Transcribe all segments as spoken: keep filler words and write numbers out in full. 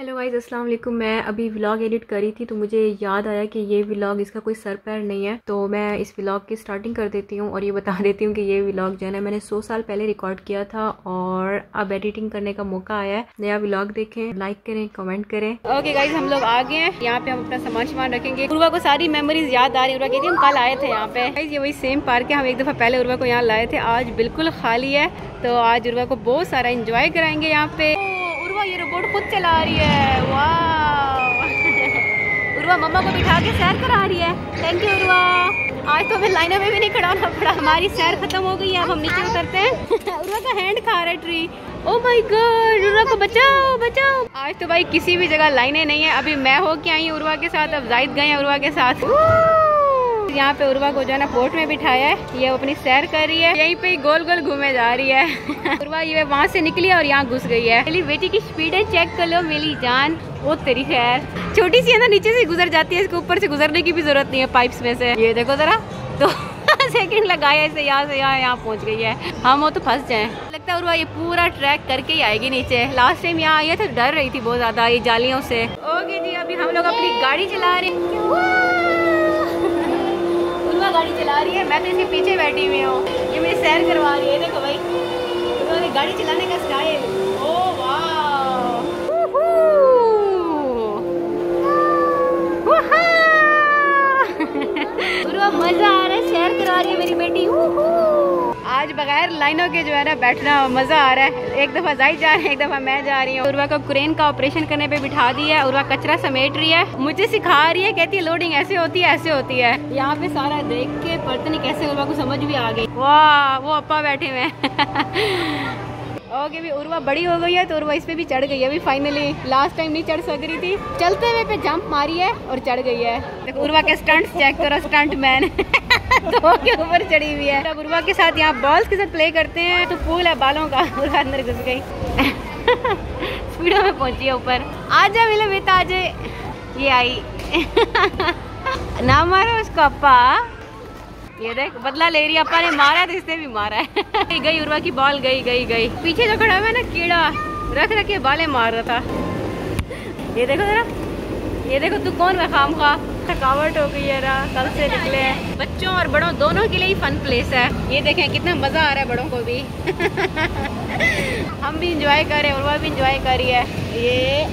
Hello guys, अस्सलाम वालेकुम। मैं अभी व्लॉग एडिट करी थी तो मुझे याद आया कि ये व्लॉग, इसका कोई सर पैर नहीं है, तो मैं इस व्लॉग की स्टार्टिंग कर देती हूँ और ये बता देती हूँ कि ये व्लॉग जो है ना मैंने सौ साल पहले रिकॉर्ड किया था और अब एडिटिंग करने का मौका आया है। नया व्लॉग देखें, लाइक करें, कमेंट करें। ओके गाइस, हम लोग आ गए हैं। यहाँ पे हम अपना सामान सामान रखेंगे। उर्वा को सारी मेमोरीज याद आ रही है। उर्वा कहती है हम कल आए थे यहाँ पे। गाइस, ये वही सेम पार्क है, हम एक दफ़ा पहले उर्वा को यहाँ लाए थे। आज बिल्कुल खाली है तो आज उर्वा को बहुत सारा इंजॉय कराएंगे यहाँ पे। ये रोबोट खुद चला रही है, वाह। उर्वा मम्मा को बिठा के सैर करा रही है। Thank you Urva. आज तो हमें लाइनों में भी नहीं खड़ा होना पड़ा। हमारी सैर खत्म हो गई है, अब हम नीचे उतरते हैं। उर्वा का हैंड खा रहा है tree. Oh my God, Urva को बचाओ बचाओ। आज तो भाई किसी भी जगह लाइनें नहीं है। अभी मैं हो के आई हूँ उर्वा के साथ, अब जाहिद गए हैं उर्वा के साथ। यहाँ पे उर्वा को जो है ना बोट में बिठाया है, ये अपनी सैर कर रही है, यहीं पे गोल गोल घूमे जा रही है। उर्वा ये वहाँ से निकली और यहाँ घुस गई है। मेरी बेटी की स्पीड है, चेक कर लो। मेरी जान, वो तेरी खैर। छोटी सी है ना, नीचे से गुजर जाती है, इसको ऊपर से गुजरने की भी जरूरत नहीं है पाइप्स में से। ये देखो जरा, दो सेकंड लगाया इसे, यहाँ से यहाँ यहाँ पहुँच गई है। हम वो तो फंस जाए। लगता है उर्वा ये पूरा ट्रैक करके ही आएगी नीचे। लास्ट टाइम यहाँ आई है तो डर रही थी बहुत ज्यादा ये जालियों से। ओके जी, अभी हम लोग अपनी गाड़ी चला रहे हैं। गाड़ी चला रही है, मैं तो इसके पीछे बैठी हुई हूँ। ये मेरी सैर करवा रही है। देखो भाई, उन्होंने गाड़ी चलाने का स्टाइल। ओ वाह, मजा आ रहा है। सैर करवा रही है मेरी बेटी। आज बगैर लाइनों के जो है ना बैठना मजा आ रहा है। एक दफा जाई जा रहे हैं, एक दफा मैं जा रही हूँ। उर्वा को क्रेन का ऑपरेशन करने पे बिठा दी है। उर्वा कचरा समेट रही है, मुझे सिखा रही है, कहती है लोडिंग ऐसे होती है ऐसे होती है। यहाँ पे सारा देख के पता नहीं कैसे उर्वा को समझ भी आ गई। वाह, वो अपा बैठे हुए हैं। ओके भी, उर्वा बड़ी हो गई है तो उर्वा इस पे भी चढ़ गई है अभी फाइनली। लास्ट टाइम नहीं चढ़ सक रही थी, चलते हुए पे जंप मारी है और चढ़ गई है। उर्वा के स्टंट्स चेक करो, स्टंट मैन तो ऊपर चढ़ी हुई है। अब उर्वा के साथ यहाँ बॉल्स के साथ प्ले करते हैं तो पूल है बालों का। उर्वा अंदर घुस गई। स्पीडों में पहुंची है ऊपर। आजा मिलो बेटा, आजे। ये आई ना मारो उसको अपा। ये देख, बदला ले रही है। अपा ने मारा तो इसने भी मारा है। गई उर्वा की बॉल, गई गई गई। पीछे जो खड़ा हुआ है ना कीड़ा, रख रख के बाले मार रहा था। ये देखो जरा, ये देखो तू कौन है खाम खा। थकावट हो गई है रा, कल से निकले हैं। बच्चों और बड़ों दोनों के लिए ही फन प्लेस है। ये देखें कितना मजा आ रहा है बड़ों को भी। हम भी इंजॉय कर रहे हैं और वह भी इंजॉय कर रही है। ये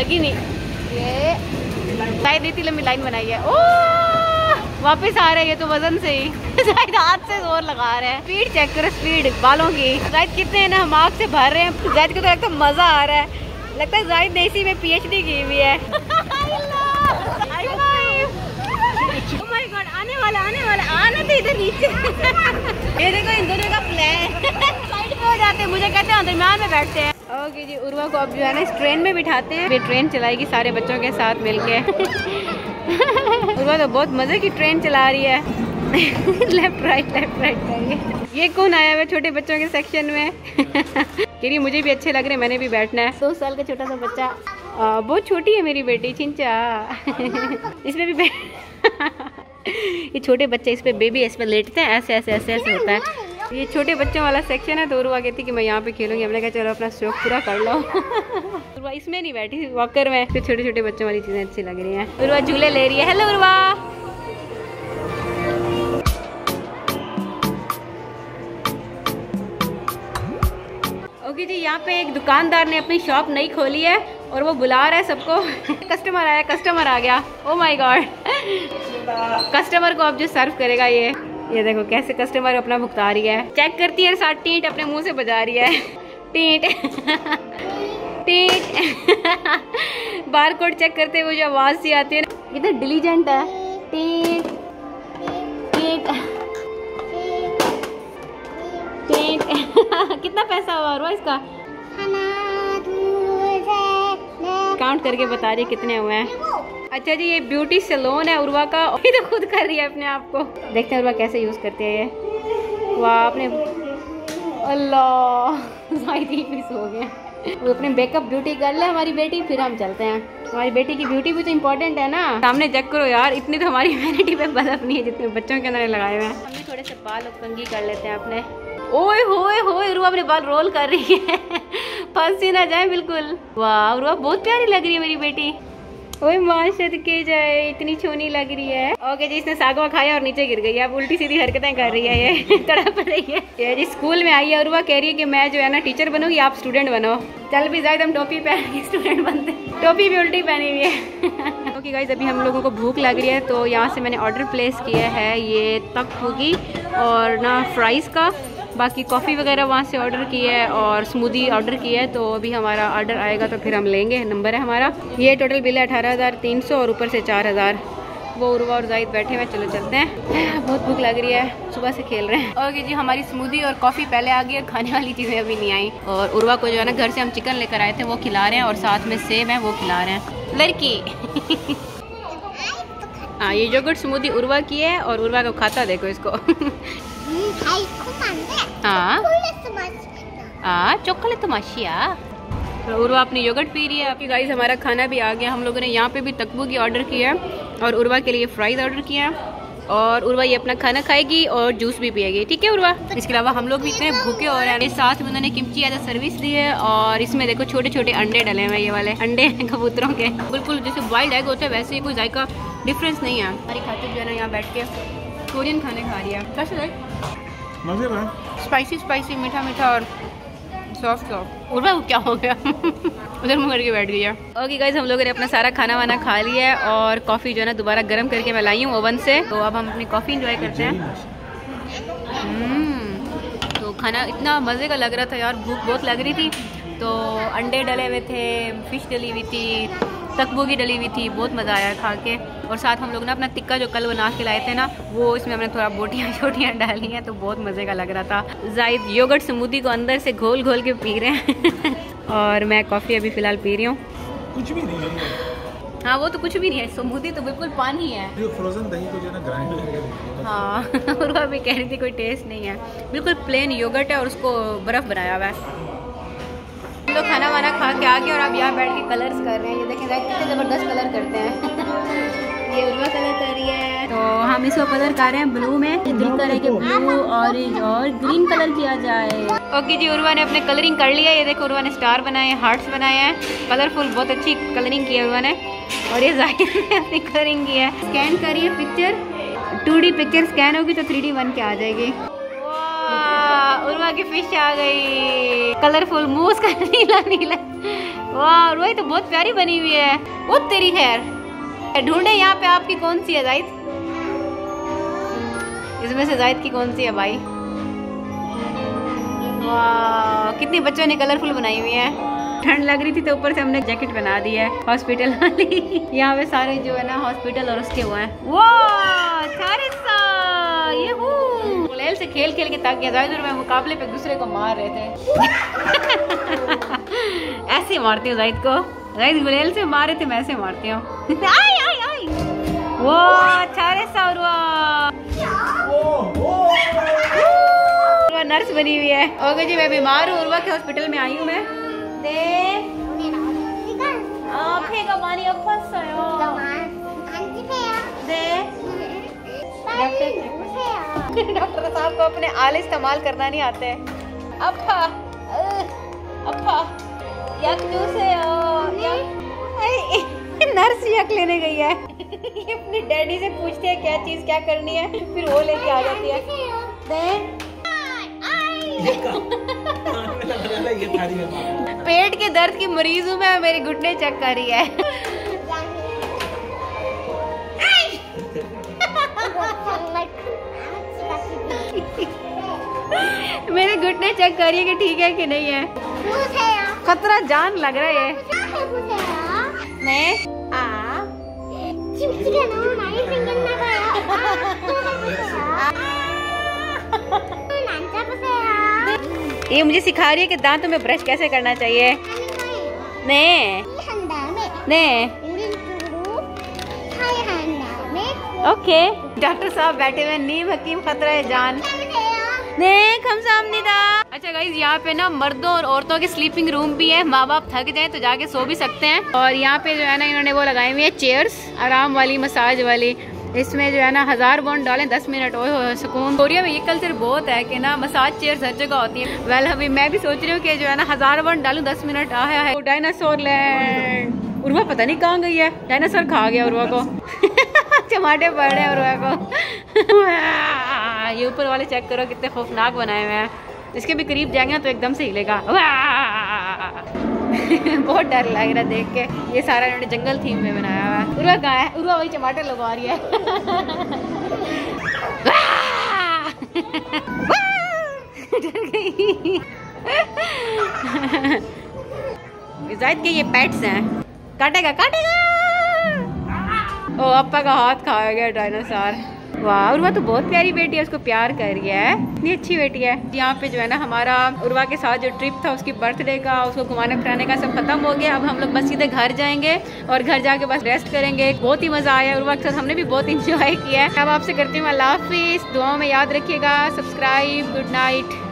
लगी नहीं, ये शायद इतनी लंबी लाइन बनाई है। ओ वापस आ रहे हैं, ये तो वजन से ही। शायद हाथ से जोर लगा रहे हैं। स्पीड चेक करो, स्पीड बालों की। शायद कितने ना हम आग से भर रहे हैं। शायद को तो लगता है मजा आ रहा है, लगता है जाहिद ने इसी में पीएचडी की हुई है। oh my God, आने वाला आने वाला आने तो इधर नीचे। ये देखो इन दोनों का प्लान। साइड पे हो जाते हैं, मुझे कहते हैं दरमियान में बैठते हैं। ओके जी, उर्वा को अब जो है ना इस ट्रेन में बिठाते हैं। फिर ट्रेन चलाएगी सारे बच्चों के साथ मिलके। उर्वा तो बहुत मजे की ट्रेन चला रही है। लेफ्ट राइट लेफ्ट राइट करेंगे। ये कौन आया हुआ छोटे बच्चों के सेक्शन में। कह मुझे भी अच्छे लग रहे हैं, मैंने भी बैठना है। दो साल का छोटा सा बच्चा, आ, बहुत छोटी है मेरी बेटी चिंचा। इसमें भी बे... ये छोटे बच्चे, इस पर बेबी, इसमें लेटते हैं ऐसे ऐसे ऐसे ऐसे होता है। ये छोटे बच्चों वाला सेक्शन है तो उर्वा कहती कि मैं यहाँ पे खेलूंगी। हमने कहा चलो अपना शौक पूरा कर लो। उर्वा इसमें नहीं बैठी, वॉकर में। छोटे छोटे बच्चों वाली चीजें अच्छी लग रही है। उर्वा झूले ले रही है। हेलो उर्वा, जी यहाँ पे एक दुकानदार ने अपनी शॉप नई खोली है और वो बुला रहा है सबको। कस्टमर आया, कस्टमर आ गया। ओ माय गॉड, कस्टमर को अब जो सर्व करेगा ये। ये देखो कैसे कस्टमर अपना भुगता रही है। चेक करती है साथ टीट अपने मुंह से बजा रही है। टीट टीट बारकोड चेक करते हुए जो आवाज सी आती है, कितना डिलीजेंट है। टीट टीट कितना पैसा हुआ हुआ इसका? काउंट करके बता रही कितने हुए हैं। अच्छा जी, ये ब्यूटी सैलून है उर्वा का। ये तो खुद कर रही है अपने आप को। देखते हैं उर्वा कैसे यूज करते हैं ये। वाह, अपने अल्लाह हो गया। वो अपने मेकअप ब्यूटी कर ले हमारी बेटी, फिर हम चलते हैं। हमारी बेटी की ब्यूटी भी तो इम्पोर्टेंट है ना। सामने चेक करो यार, इतनी तो हमारी ह्यूमैनिटी पे बल्ब नहीं है जितने बच्चों के अंदर लगाए हुए हैं। हम भी थोड़े से बाल उफंगी कर लेते हैं अपने। ओए होए होए रुआ अपने बाल रोल कर रही है, फंस ही ना जाए बिल्कुल। वाह रुआ बहुत प्यारी लग रही है मेरी बेटी, ओए मां सदके जाए इतनी छोनी लग रही है। ओके जी इसने सागवा खाया और नीचे गिर गई, अब उल्टी सीधी हरकतें कर रही है ये, तड़प रही है ये। जी स्कूल में आई है रुआ, कह रही है कि मैं जो है ना टीचर बनूंगी, आप स्टूडेंट बनो। चल भी जाए हम टोपी पहन के स्टूडेंट बनते, टोपी भी उल्टी पहनी हुई है। ओके गाइस अभी हम लोगों को भूख लग रही है, तो यहाँ से मैंने ऑर्डर प्लेस किया है ये तकबोकी और ना फ्राइज़ का, बाकी कॉफ़ी वगैरह वहाँ से ऑर्डर किया है और स्मूदी ऑर्डर किया है। तो अभी हमारा ऑर्डर आएगा तो फिर हम लेंगे, नंबर है हमारा। ये टोटल बिल है अठारह हज़ार तीन सौ और ऊपर से चार हज़ार। वो उर्वा और जाहिद बैठे हुए, चलो चलते हैं, बहुत भूख लग रही है, सुबह से खेल रहे हैं। ओके जी हमारी स्मूदी और कॉफ़ी पहले आ गई और खाने वाली चीज़ें अभी नहीं आई। और उर्वा को जो है ना घर से हम चिकन लेकर आए थे वो खिला रहे हैं और साथ में सेब है वो खिला रहे हैं लड़की। हाँ ये योगर्ट स्मूदी उर्वा की है और उर्वा को खाता देखो इसको। हाँ हाँ चॉकलेट तमाशिया, उर्वा अपनी योगर्ट पी रही है। आपकी गाइस हमारा खाना भी आ गया, हम लोगों ने यहाँ पे भी तकबोकी ऑर्डर किया है और उर्वा के लिए फ्राइज ऑर्डर किया है और उर्वा ये अपना खाना खाएगी और जूस भी पिएगी, ठीक है उर्वा। इसके अलावा हम लोग भी इतने भूखे हो रहे हैं, साथ में उन्होंने किमची एज अ सर्विस दी है और इसमें देखो छोटे छोटे अंडे डले हुए हैं, ये वाले अंडे हैं कबूतरों के, बिल्कुल जैसे वाइल्ड एग होता है वैसे ही, कोई जायका डिफरेंस नहीं है। हमारी खातिर जो है ना यहाँ बैठ के कोरियन खाने खा रही है, कैसे लगे? स्पाइसी स्पाइसी मीठा मीठा और सॉफ्ट सॉफ्ट। उर्वा क्या हो गया? उधर मुँह करके बैठ गई है। ओके गाइज हम लोगों ने अपना सारा खाना वाना खा लिया है और कॉफ़ी जो है ना दोबारा गर्म करके मैं लाई हूँ ओवन से, तो अब हम अपनी कॉफ़ी इंजॉय करते हैं। तो खाना इतना मज़े का लग रहा था यार, भूख बहुत लग रही थी, तो अंडे डले हुए थे, फिश डली हुई थी, तकबोकी डली हुई थी, बहुत मज़ा आया खा के। और साथ हम लोग ना अपना टिक्का जो कल बना के लाए थे ना वो इसमें हमने थोड़ा बोटियाँ छोटियाँ डाली हैं, तो बहुत मज़े का लग रहा था। जाहिद योगर्ट स्मूदी को अंदर से घोल घोल के पी रहे हैं और मैं कॉफ़ी अभी फ़िलहाल पी रही हूँ। कुछ भी नहीं है, हाँ वो तो कुछ भी नहीं है, स्मूदी तो बिल्कुल पानी है, जो फ्रोजन दही को जो ना ग्राइंड करके। हाँ और वो भी कह रही थी कोई टेस्ट नहीं है, बिल्कुल प्लेन योगर्ट है और उसको बर्फ़ बनाया हुआ है। तो खाना वाना खा के आ गए और आप यहाँ बैठ के कलर्स कर रहे हैं, ये देखें राइट कितने ज़बरदस्त कलर करते हैं। ये उर्वा कलर कर रही है, तो हम इसको कलर कर रहे हैं ब्लू में, दिल करें कि ब्लू ऑरेंज और ग्रीन कलर किया जाए। ओके जी उर्वा ने अपने कलरिंग कर लिया, ये देखो उर्वा ने स्टार बनाए हैं, हार्ट्स बनाए हैं, कलरफुल बहुत अच्छी कलरिंग की है उर्वा ने। और ये जाहिद ने अपनी कलरिंग की है, स्कैन करिए picture, two D picture scan होगी तो थ्री डी बन के आ जाएगी। उर्वा की फिश आ गई, कलरफुल मुंह उसका नीला नीला, वाह उर्वा तो बहुत प्यारी बनी हुई है। वो तेरी खैर ढूंढे यहाँ पे आपकी कौन सी है जाहिद, इसमें से जाहिद की कौन सी है भाई? वाह कितने बच्चों ने कलरफुल बनाई हुई है। ठंड लग रही थी तो ऊपर से हमने जैकेट बना दी है हॉस्पिटल वाली। यहाँ पे सारे जो है ना हॉस्पिटल और उसके हुए हैं, वाह ये लेल से खेल खेल के ताक गया जाहिद और मैं मुकाबले पे दूसरे को मार रहे थे। ऐसे मारती हूँ जाहिद को, जाहिद गुलेल से मारे थे, मैं ऐसे मारती हूँ। आई आई आई वो चारे साउरवा नर्स बनी हुई है। ओके जी मैं बीमार हूँ, उर्वा के हॉस्पिटल में आई हूँ मैं। दे डॉक्टर साहब को अपने आले इस्तेमाल करना नहीं आते। अप्पा अप्पा यक से ओ नर्स यक लेने गई है। ये अपने डैडी से पूछती है क्या चीज क्या करनी है, फिर वो लेके आ जाती है। पेट के दर्द की मरीज हूँ मैं, मेरे घुटने चेक कर रही है। मेरे घुटने चेक करिए कि ठीक है कि नहीं है, खतरा जान लग रहा है। ये मुझे सिखा रही है कि दांतों में ब्रश कैसे करना चाहिए। नहीं नहीं ओके डॉक्टर साहब बैठे हुए, नीम हकीम खतरा है जान। नहीं हम सामने था। अच्छा गाइज यहाँ पे ना मर्दों और औरतों के स्लीपिंग रूम भी है, माँ बाप थक जाए तो जाके सो भी सकते हैं। और यहाँ पे जो है ना इन्होंने वो लगाए हुए हैं चेयर्स आराम वाली मसाज वाली, इसमें जो है ना हज़ार बॉन्ड डालें दस मिनट। और सुकून कोरिया में ये कल्चर बहुत है कि ना मसाज चेयर हर जगह होती है। वेल अभी मैं भी सोच रही हूँ कि जो है ना हज़ार बॉन्ड डालूँ दस मिनट। आया है डायनासोर लैंड। उर्वा पता नहीं कहाँ गई है, डायनासोर खा गया उर्वा को। चमाटे पड़ रहे हैं उर्वा को। ये ऊपर वाले चेक करो कितने खौफनाक बनाए हुए हैं। इसके भी करीब जाएंगे तो एकदम से हिलेगा। बहुत डर लग रहा है देख के। ये सारा इन्होंने जंगल थीम में बनाया हुआ है। उर्वा कहाँ है? उर्वा वही टमाटर लगवा रही है। डर गई। जाहिद के ये पेट्स हैं। काटेगा काटेगा। ओ अप्पा का हाथ खा गया डायनासोर। वाह उर्वा तो बहुत प्यारी बेटी है, उसको प्यार कर गया है, इतनी अच्छी बेटी है। यहाँ पे जो है ना हमारा उर्वा के साथ जो ट्रिप था उसकी बर्थडे का, उसको घुमाने फिराने का सब खत्म हो गया। अब हम लोग बस सीधे घर जाएंगे और घर जाके बस रेस्ट करेंगे। बहुत ही मज़ा आया उर्वा के साथ, हमने भी बहुत इंजॉय किया है। अब आपसे करती हूँ अल्लाह हाफिज़, दुआओं में याद रखिएगा, सब्सक्राइब, गुड नाइट।